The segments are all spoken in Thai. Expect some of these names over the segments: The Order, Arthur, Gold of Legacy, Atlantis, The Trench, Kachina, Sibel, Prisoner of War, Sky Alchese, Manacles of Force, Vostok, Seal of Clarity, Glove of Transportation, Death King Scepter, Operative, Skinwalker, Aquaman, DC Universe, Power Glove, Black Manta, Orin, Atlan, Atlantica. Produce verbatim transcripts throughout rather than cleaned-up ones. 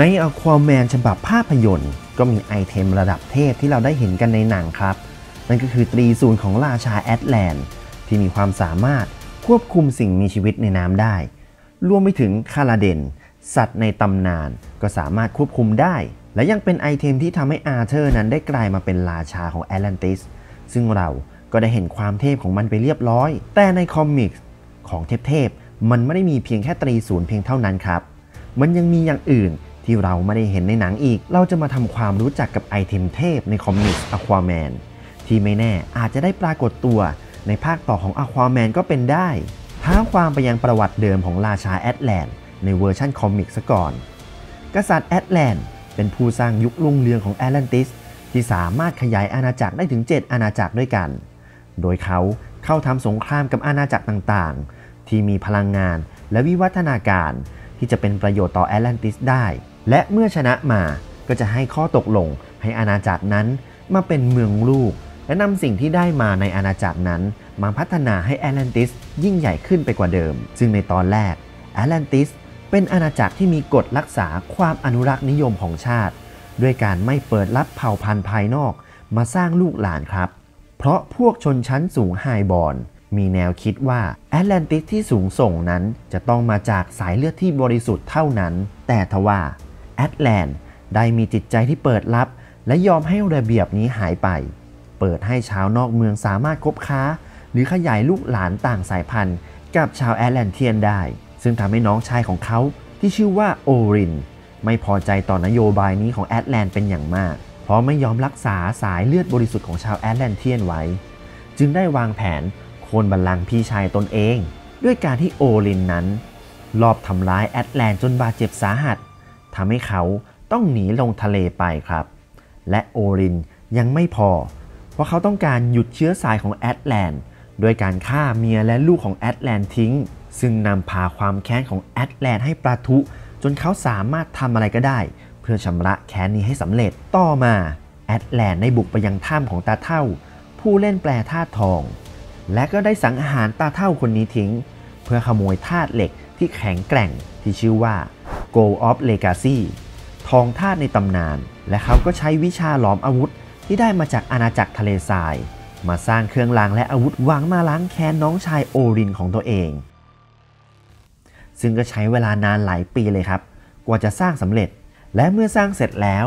ในอควาแมนฉบับภาพยนตร์ก็มีไอเทมระดับเทพที่เราได้เห็นกันในหนังครับนั่นก็คือตรีศูนย์ของราชาแอตแลนที่มีความสามารถควบคุมสิ่งมีชีวิตในน้ำได้รวมไปถึงคาราเดนสัตว์ในตำนานก็สามารถควบคุมได้และยังเป็นไอเทมที่ทำให้อาเธอร์นั้นได้กลายมาเป็นราชาของแอตแลนติสซึ่งเราก็ได้เห็นความเทพของมันไปเรียบร้อยแต่ในคอมิกส์ของเทพๆมันไม่ได้มีเพียงแค่ตรีศูนย์เพียงเท่านั้นครับมันยังมีอย่างอื่นที่เราไม่ได้เห็นในหนังอีกเราจะมาทำความรู้จักกับไอเทมเทพในคอมิกส์อควาแมนที่ไม่แน่อาจจะได้ปรากฏตัวในภาคต่อของอควาแมนก็เป็นได้ท้าความไปยังประวัติเดิมของราชาแอตแลนในเวอร์ชั่นคอมิกส์ก่อนกษัตริย์แอตแลนเป็นผู้สร้างยุครุ่งเรืองของแอตแลนติสที่สามารถขยายอาณาจักรได้ถึงเจ็ดอาณาจักรด้วยกันโดยเขาเข้าทำสงครามกับอาณาจักรต่างๆที่มีพลังงานและวิวัฒนาการที่จะเป็นประโยชน์ต่อแอตแลนติสได้และเมื่อชนะมาก็จะให้ข้อตกลงให้อาณาจักรนั้นมาเป็นเมืองลูกและนำสิ่งที่ได้มาในอาณาจักรนั้นมาพัฒนาให้แอตแลนติสยิ่งใหญ่ขึ้นไปกว่าเดิมซึ่งในตอนแรกแอตแลนติสเป็นอาณาจักรที่มีกฎรักษาความอนุรักษ์นิยมของชาติด้วยการไม่เปิดรับเผ่าพันธุ์ภายนอกมาสร้างลูกหลานครับเพราะพวกชนชั้นสูงไฮบอร์นมีแนวคิดว่าแอตแลนติสที่สูงส่งนั้นจะต้องมาจากสายเลือดที่บริสุทธิ์เท่านั้นแต่ทว่าแอตแลนได้มีจิตใจที่เปิดรับและยอมให้ระเบียบนี้หายไปเปิดให้ชาวนอกเมืองสามารถคบค้าหรือขยายลูกหลานต่างสายพันธุ์กับชาวแอตแลนเทียนได้ซึ่งทำให้น้องชายของเขาที่ชื่อว่าโอรินไม่พอใจต่อนโยบายนี้ของแอตแลนเป็นอย่างมากเพราะไม่ยอมรักษาสายเลือดบริสุทธิ์ของชาวแอตแลนเทียนไว้จึงได้วางแผนโค่นบัลลังก์พี่ชายตนเองด้วยการที่โอรินนั้นลอบทำร้ายแอตแลนจนบาดเจ็บสาหัสทำให้เขาต้องหนีลงทะเลไปครับและโอรินยังไม่พอเพราะเขาต้องการหยุดเชื้อสายของแอตแลนโดยการฆ่าเมียและลูกของแอตแลนทิ้งซึ่งนำพาความแค้นของแอตแลนให้ประทุจนเขาสามารถทำอะไรก็ได้เพื่อชำระแค้นนี้ให้สำเร็จต่อมาแอตแลนได้บุกไปยังถ้ำของตาเท่าผู้เล่นแปรธาตุทองและก็ได้สังหารตาเท่าคนนี้ทิ้งเพื่อขโมยธาตุเหล็กที่แข็งแกร่งที่ชื่อว่า Gold of Legacy ทองธาตุในตำนานและเขาก็ใช้วิชาหลอมอาวุธที่ได้มาจากอาณาจักรทะเลทรายมาสร้างเครื่องรางและอาวุธหวังมาล้างแค้นน้องชายโอรินของตัวเองซึ่งก็ใช้เวลานานหลายปีเลยครับกว่าจะสร้างสำเร็จและเมื่อสร้างเสร็จแล้ว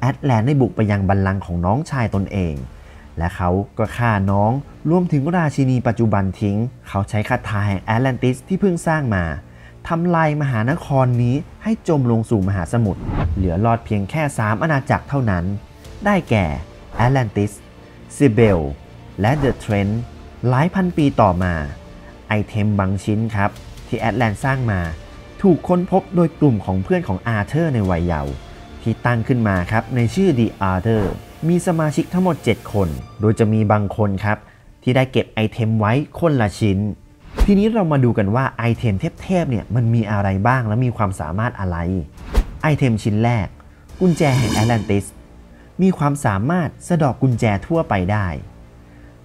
แอตแลนได้บุกไปยังบัลลังก์ของน้องชายตนเองและเขาก็ฆ่าน้องรวมถึงราชินีปัจจุบันทิ้งเขาใช้คาถาแห่งแอตแลนติสที่เพิ่งสร้างมาทำลายมหานครนี้ให้จมลงสู่มหาสมุทรเหลือรอดเพียงแค่สามอาณาจักรเท่านั้นได้แก่แอตแลนติสซิเบลและเดอะเทรนต์หลายพันปีต่อมาไอเทมบางชิ้นครับที่แอตแลนสร้างมาถูกค้นพบโดยกลุ่มของเพื่อนของอาเธอร์ในวัยเยาว์ที่ตั้งขึ้นมาครับในชื่อ The Order มีสมาชิกทั้งหมดเจ็ดคนโดยจะมีบางคนครับที่ได้เก็บไอเทมไว้คนละชิ้นทีนี้เรามาดูกันว่าไอเทมเทพๆเนี่ยมันมีอะไรบ้างและมีความสามารถอะไรไอเทมชิ้นแรกกุญแจแห่งแอตแลนติสมีความสามารถสะดอกกุญแจทั่วไปได้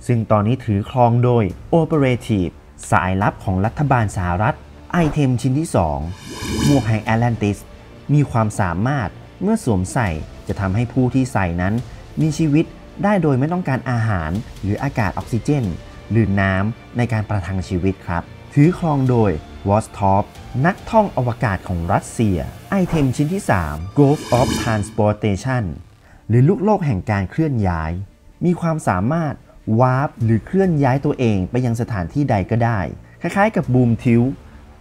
ซึ่งตอนนี้ถือครองโดย Operative สายลับของรัฐบาลสหรัฐไอเทมชิ้นที่สองหมวกแห่งแอตแลนติสมีความสามารถเมื่อสวมใส่จะทำให้ผู้ที่ใส่นั้นมีชีวิตได้โดยไม่ต้องการอาหารหรืออากาศออกซิเจนหรือน้ำในการประทังชีวิตครับถือครองโดยวอสท็อปนักท่องอวกาศของรัสเซียไอเทมชิ้นที่สาม Glove of Transportationหรือลูกโลกแห่งการเคลื่อนย้ายมีความสามารถวาร์ปหรือเคลื่อนย้ายตัวเองไปยังสถานที่ใดก็ได้คล้ายๆกับบูมทิว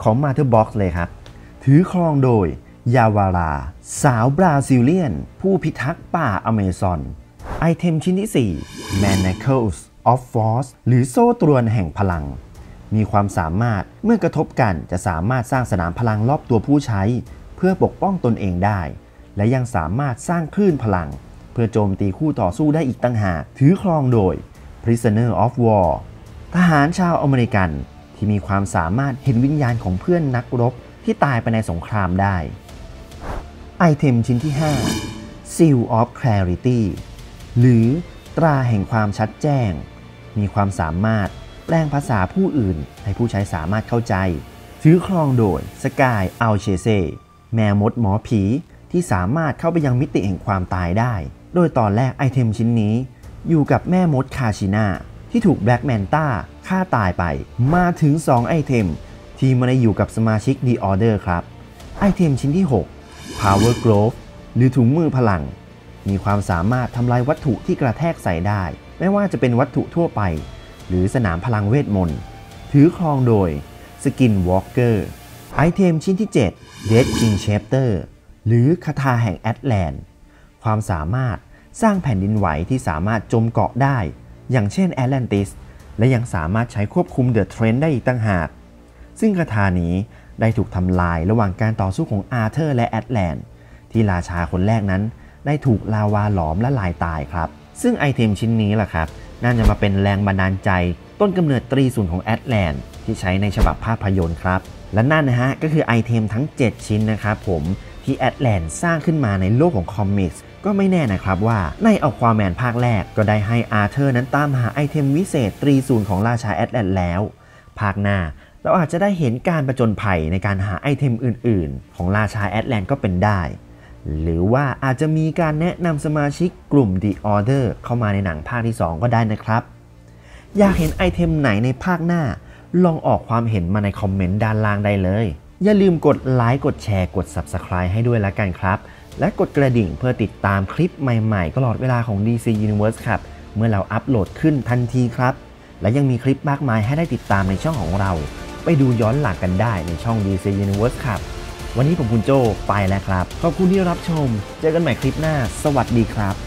ของมาเธอร์บ็อกซ์เลยครับถือครองโดยยาวาราสาวบราซิเลียนผู้พิทักษ์ป่าอเมซอนไอเทมชิ้นที่สี่ Manacles of Force หรือโซ่ตรวนแห่งพลังมีความสามารถเมื่อกระทบกันจะสามารถสร้างสนามพลังรอบตัวผู้ใช้เพื่อปกป้องตนเองได้และยังสามารถสร้างคลื่นพลังเพื่อโจมตีคู่ต่อสู้ได้อีกต่างหากถือครองโดย Prisoner of War ทหารชาวอเมริกันที่มีความสามารถเห็นวิญญาณของเพื่อนนักรบที่ตายไปในสงครามได้ไอเทมชิ้นที่ห้า Seal of Clarity หรือตราแห่งความชัดแจ้งมีความสามารถแปลงภาษาผู้อื่นให้ผู้ใช้สามารถเข้าใจถือครองโดย Sky Alchese แมวมดหมอผี ที่สามารถเข้าไปยังมิติแห่งความตายได้โดยตอนแรกไอเทมชิ้นนี้อยู่กับแม่มดคาชิน่าที่ถูก Black Manta ฆ่าตายไปมาถึงสองไอเทมที่มาได้อยู่กับสมาชิก The Order ครับไอเทมชิ้นที่หก Power Glove หรือถุงมือพลังมีความสามารถทำลายวัตถุที่กระแทกใส่ได้ไม่ว่าจะเป็นวัตถุทั่วไปหรือสนามพลังเวทมนต์ถือครองโดยสกินวอล์กเกอร์ไอเทมชิ้นที่เจ็ด Death King Scepter หรือคาถาแห่ง Atlan ความสามารถสร้างแผ่นดินไหวที่สามารถจมเกาะได้อย่างเช่นแอตแลนติสและยังสามารถใช้ควบคุมเดอะเทรนด์ได้อีกต่างหากซึ่งคาถานี้ได้ถูกทำลายระหว่างการต่อสู้ของอาร์เธอร์และแอตแลนที่ราชาคนแรกนั้นได้ถูกลาวาหลอมและลายตายครับซึ่งไอเทมชิ้นนี้แหละครับน่าจะมาเป็นแรงบันดาลใจต้นกำเนิดตรีศูนย์ของแอตแลนที่ใช้ในฉบับภาพยนตร์ครับและนั่นนะฮะก็คือไอเทมทั้งเจ็ดชิ้นนะครับผมที่แอตแลนสร้างขึ้นมาในโลกของคอมิกส์ก็ไม่แน่นะครับว่าในอควาแมนภาคแรกก็ได้ให้อาร์เธอร์นั้นตามหาไอเทมวิเศษตรีศูนย์ของราชาแอตแลนแล้วภาคหน้าเราอาจจะได้เห็นการประจนภัยในการหาไอเทมอื่นๆของราชาแอตแลนก็เป็นได้หรือว่าอาจจะมีการแนะนำสมาชิกกลุ่ม The Order เข้ามาในหนังภาคที่สองก็ได้นะครับอยากเห็นไอเทมไหนในภาคหน้าลองออกความเห็นมาในคอมเมนต์ด้านล่างได้เลยอย่าลืมกดไลค์กดแชร์กด Subscribe ให้ด้วยละกันครับและกดกระดิ่งเพื่อติดตามคลิปใหม่ๆตลอดเวลาของ ดี ซี Universe ครับเมื่อเราอัปโหลดขึ้นทันทีครับและยังมีคลิปมากมายให้ได้ติดตามในช่องของเราไปดูย้อนหลังกันได้ในช่อง ดี ซี Universe ครับวันนี้ผมคุณโจไปแล้วครับขอบคุณที่รับชมเจอกันใหม่คลิปหน้าสวัสดีครับ